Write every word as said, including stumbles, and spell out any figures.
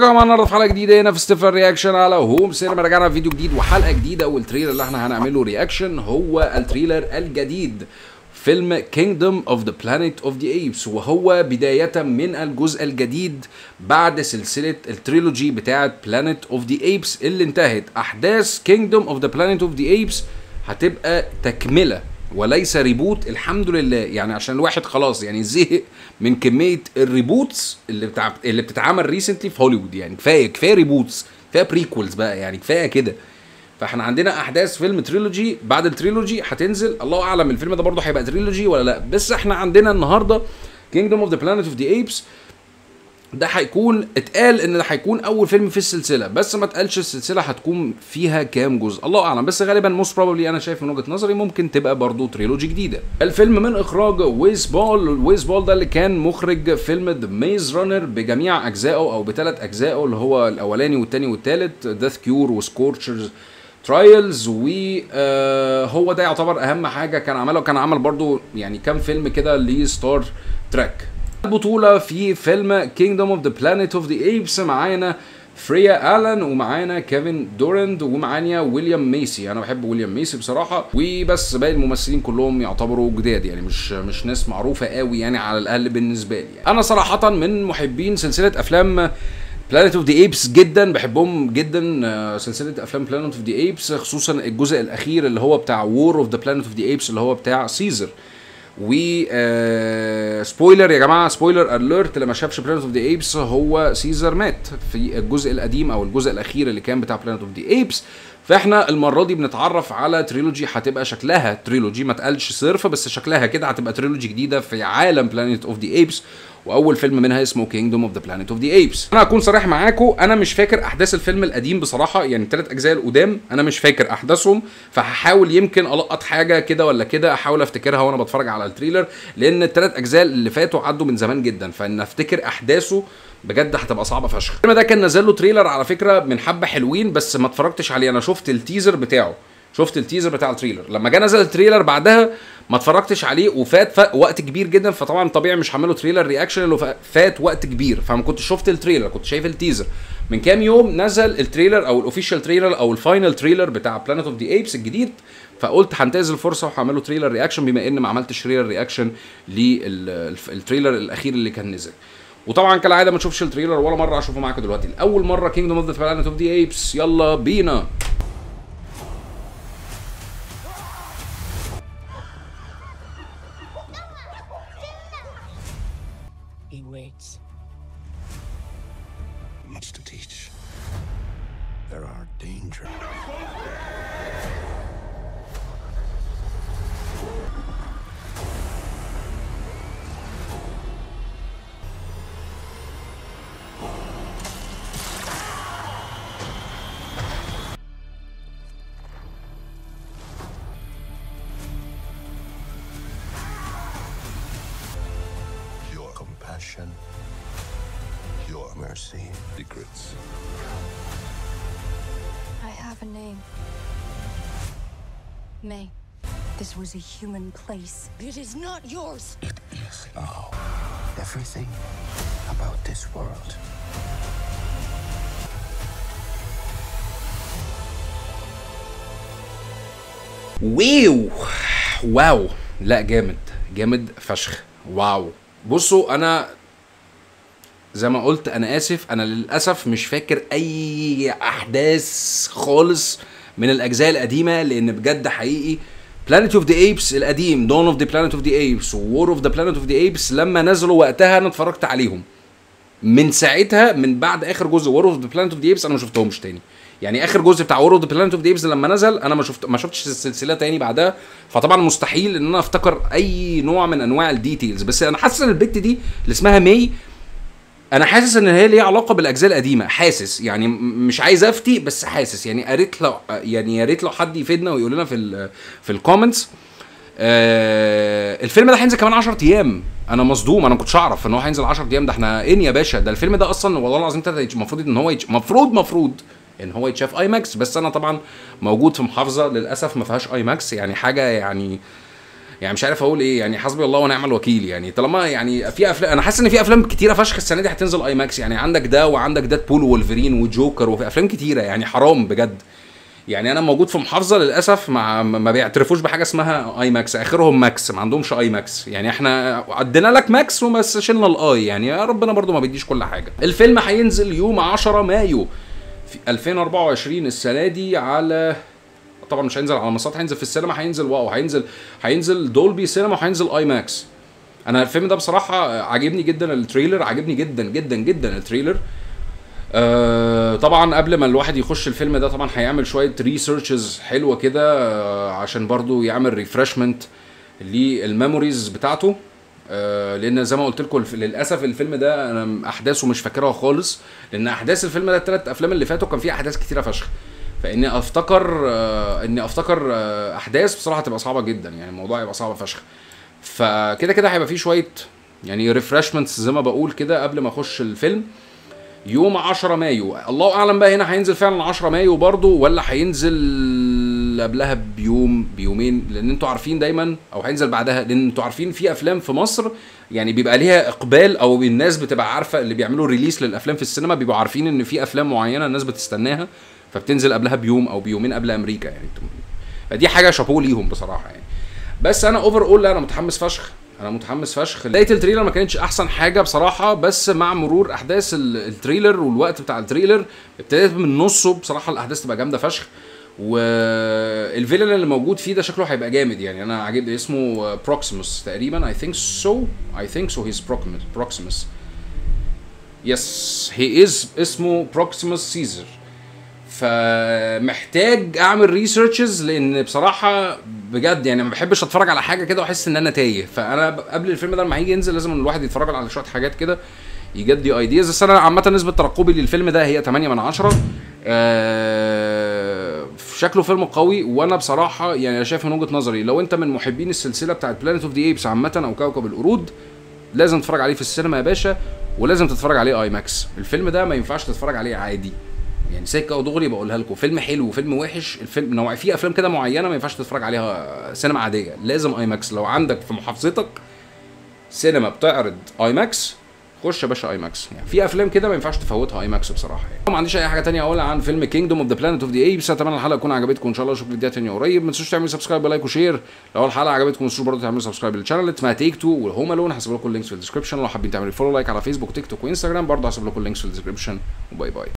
رجعنا معانا النهارده في حلقه جديده هنا في ستيفلر رياكشن على هوم سينما. رجعنا في فيديو جديد وحلقه جديده، والتريلر اللي احنا هنعمله رياكشن هو التريلر الجديد فيلم Kingdom of the Planet of the Apes، وهو بداية من الجزء الجديد بعد سلسلة التريلوجي بتاعة Planet of the Apes اللي انتهت. أحداث Kingdom of the Planet of the Apes هتبقى تكملة وليس ريبوت، الحمد لله. يعني عشان الواحد خلاص يعني زهق من كمية الريبوتس اللي بتاع اللي بتتعمل ريسنتلي في هوليوود. يعني كفاية كفاية ريبوتس، كفاية بريكولز بقى، يعني كفاية كده. فاحنا عندنا احداث فيلم تريلوجي بعد التريلوجي هتنزل، الله اعلم الفيلم ده برضه هيبقى تريلوجي ولا لا، بس احنا عندنا النهارده Kingdom of the Planet of the Apes. ده هيكون اتقال ان ده هيكون اول فيلم في السلسله، بس ما اتقالش السلسله هتكون فيها كام جزء، الله اعلم، بس غالبا موست بروبلي انا شايف من وجهه نظري ممكن تبقى برضه تريلوجي جديده. الفيلم من اخراج ويس بول، ويس بول ده اللي كان مخرج فيلم ذا ميز رانر بجميع اجزائه او بثلاث اجزائه، اللي هو الاولاني والثاني والثالث، ديث كيور وسكورتشرز ترايلز، وهو ده يعتبر اهم حاجه كان عمله. كان عمل برضو يعني كام فيلم كده لستار تراك. البطوله في فيلم Kingdom of the Planet of the Apes معانا فريا آلان، ومعانا كيفن دورند، ومعانا ويليام ميسي. انا بحب ويليام ميسي بصراحه، وبس باقي الممثلين كلهم يعتبروا جداد، يعني مش مش ناس معروفه قوي يعني على الاقل بالنسبه لي. يعني انا صراحه من محبين سلسله افلام Planet of the Apes جدا، بحبهم جدا، سلسله افلام Planet of the Apes، خصوصا الجزء الاخير اللي هو بتاع War of the Planet of the Apes اللي هو بتاع سيزر. و سبويلر يا جماعه، سبويلر اليرت، اللي ما شافش Planet of the Apes، هو سيزر مات في الجزء القديم او الجزء الاخير اللي كان بتاع Planet of the Apes. فاحنا المره دي بنتعرف على تريلوجي هتبقى شكلها تريلوجي، ما تقالش صرف، بس شكلها كده هتبقى تريلوجي جديده في عالم Planet of the Apes، واول فيلم منها اسمه Kingdom of the Planet of the Apes. انا هكون صريح معاكم، انا مش فاكر احداث الفيلم القديم بصراحه، يعني الثلاث اجزاء القدام انا مش فاكر احداثهم، فهحاول يمكن القط حاجه كده ولا كده احاول افتكرها وانا بتفرج على التريلر، لان الثلاث اجزاء اللي فاتوا عدوا من زمان جدا، فان افتكر احداثه بجد هتبقى صعبه فشخ. الفيلم ده كان نزل له تريلر على فكره من حبه حلوين، بس ما اتفرجتش عليه. انا شفت التيزر بتاعه، شفت التيزر بتاع التريلر، لما جه نزل التريلر بعدها ما اتفرجتش عليه، وفات وقت كبير جدا، فطبعا طبيعي مش هعمله تريلر رياكشن اللي فات وقت كبير، فما كنتش شفت التريلر، كنت شايف التيزر. من كام يوم نزل التريلر او الاوفيشال تريلر او الفاينل تريلر بتاع Planet of the Apes الجديد، فقلت هنتهز الفرصه وهعمله تريلر رياكشن، بما ان ما عملتش تريلر رياكشن للتريلر الاخير اللي كان نزل. وطبعا كالعاده ما تشوفش التريلر ولا مره، اشوفه معاكم دلوقتي لاول مره Kingdom of the Planet of the Apes. يلا بينا. Much to teach. There are dangers. Your compassion. Your mercy, secrets. I have a name. May. This was a human place. It is not yours. It is now. Everything about this world. واو واو، لا جامد جامد فشخ. واو، بصوا انا زي ما قلت، انا اسف، انا للاسف مش فاكر اي احداث خالص من الاجزاء القديمه، لان بجد حقيقي Planet of the Apes القديم، Dawn of the Planet of the Apes، War of the Planet of the Apes، لما نزلوا وقتها انا اتفرجت عليهم. من ساعتها، من بعد اخر جزء War of the Planet of the Apes، انا ما شفتهمش تاني. يعني اخر جزء بتاع War of the Planet of the Apes لما نزل انا ما شفت ما شفتش السلسله تاني بعدها، فطبعا مستحيل ان انا افتكر اي نوع من انواع الديتيلز. بس انا حاسس ان البت دي اللي اسمها ماي، انا حاسس ان هي ليها علاقه بالاجزاء القديمه، حاسس يعني، مش عايز افتي بس حاسس يعني. يا ريت لو يعني يا ريت لو حد يفيدنا ويقول لنا في ال في الكومنتس. آه الفيلم ده هينزل كمان عشرة ايام، انا مصدوم، انا ما كنتش اعرف ان هو هينزل عشرة ايام. ده احنا ايه يا باشا، ده الفيلم ده اصلا والله العظيم المفروض ان هو المفروض المفروض ان هو يتشاف اي ماكس. بس انا طبعا موجود في محافظه للاسف ما فيهاش اي ماكس، يعني حاجه يعني يعني مش عارف اقول ايه، يعني حسبي الله ونعم الوكيل. يعني طالما يعني في افلام، انا حاسس ان في افلام كتيره فشخ السنه دي هتنزل اي ماكس، يعني عندك ده وعندك ديد بول وولفرين وجوكر وفي افلام كتيره، يعني حرام بجد. يعني انا موجود في محافظه للاسف ما, ما بيعترفوش بحاجه اسمها اي ماكس، اخرهم ماكس، ما عندهمش اي ماكس. يعني احنا عدينا لك ماكس وبس شلنا الاي، يعني يا ربنا برضو ما بيديش كل حاجه. الفيلم هينزل يوم عشرة مايو في ألفين وأربعة وعشرين السنه دي، على طبعا مش هينزل على المنصات، هينزل في السينما، هينزل واو، هينزل هينزل دولبي سينما، وهينزل اي ماكس. انا الفيلم ده بصراحه عاجبني جدا، التريلر عاجبني جدا جدا جدا التريلر. أه طبعا قبل ما الواحد يخش الفيلم ده طبعا هيعمل شويه ريسيرشز حلوه كده، أه عشان برضو يعمل ريفرشمنت للميموريز بتاعته، أه لان زي ما قلت لكم للاسف الفيلم ده انا احداثه مش فاكرها خالص، لان احداث الفيلم ده الثلاث افلام اللي فاتوا كان فيه احداث كتيره فشخ، فاني افتكر أه اني افتكر أه احداث بصراحه تبقى صعبه جدا، يعني الموضوع يبقى صعب فشخ. فكده كده هيبقى فيه شويه يعني ريفرشمنتس زي ما بقول كده قبل ما اخش الفيلم يوم عشرة مايو. الله اعلم بقى هنا هينزل فعلا عشرة مايو برضو ولا هينزل قبلها بيوم بيومين، لان انتوا عارفين دايما، او هينزل بعدها، لان انتوا عارفين في افلام في مصر يعني بيبقى ليها اقبال، او الناس بتبقى عارفه، اللي بيعملوا ريليس للافلام في السينما بيبقوا عارفين ان في افلام معينه الناس بتستناها، فبتنزل قبلها بيوم او بيومين قبل امريكا. يعني فدي حاجه شابوه ليهم بصراحه يعني. بس انا اوفر اول انا متحمس فشخ، انا متحمس فشخ. بدايه التريلر ما كانتش احسن حاجه بصراحه، بس مع مرور احداث التريلر والوقت بتاع التريلر ابتدت من نصه بصراحه الاحداث تبقى جامده فشخ، والفيلن اللي موجود فيه ده شكله هيبقى جامد. يعني انا عاجبني اسمه بروكسيموس تقريبا، اي ثينك سو اي ثينك سو هيز بروكسيموس، يس هي از، اسمه بروكسيموس سيزر. فمحتاج اعمل ريسيرشز، لان بصراحه بجد يعني ما بحبش اتفرج على حاجه كده واحس ان انا تايه، فانا قبل الفيلم ده لما هيجي ينزل لازم الواحد يتفرج على شويه حاجات كده يجدي ايدياز. بس انا عامه نسبه ترقبي للفيلم ده هي تمانية من عشرة، آه شكله فيلم قوي. وانا بصراحه يعني انا شايف من وجهه نظري لو انت من محبين السلسله بتاعت بلانيت اوف ذا ايبس عامه او كوكب القرود، لازم تتفرج عليه في السينما يا باشا، ولازم تتفرج عليه اي ماكس. الفيلم ده ما ينفعش تتفرج عليه عادي، يعني سكه ودغري بقولها لكم، فيلم حلو وفيلم وحش، الفيلم نوع في افلام كده معينه ما ينفعش تتفرج عليها سينما عاديه، لازم اي ماكس. لو عندك في محافظتك سينما بتعرض اي ماكس خش يا باشا اي ماكس، يعني في افلام كده ما ينفعش تفوتها اي ماكس بصراحه. يعني ما عنديش اي حاجه ثانيه اقولها عن فيلم كينجدوم اوف ذا بلانيت اوف ذا ايبس، اتمنى الحلقه تكون عجبتكم ان شاء الله، واشوفكم في فيديو تاني قريب. ما تنسوش تعملوا سبسكرايب ولايك وشير لو الحلقه عجبتكم، ما تنسوش برضه تعملوا سبسكرايب للشانل اسمها تيك تو وهوم الون، هسيب لكم اللينكس في الديسكربشن. لو حابين تعملوا فولو لايك على فيسبوك تيك توك وانستجرام برضه هسيب لكم اللينكس في الديسكربشن، وباي باي.